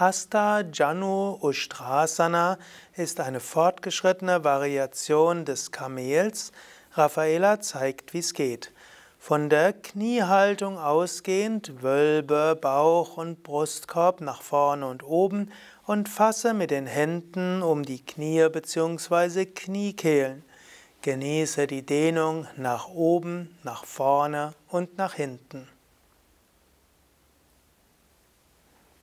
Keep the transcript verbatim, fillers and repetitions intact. Hasta Janu Ushtrasana ist eine fortgeschrittene Variation des Kamels. Raffaela zeigt, wie es geht. Von der Kniehaltung ausgehend, wölbe Bauch und Brustkorb nach vorne und oben und fasse mit den Händen um die Knie bzw. Kniekehlen. Genieße die Dehnung nach oben, nach vorne und nach hinten.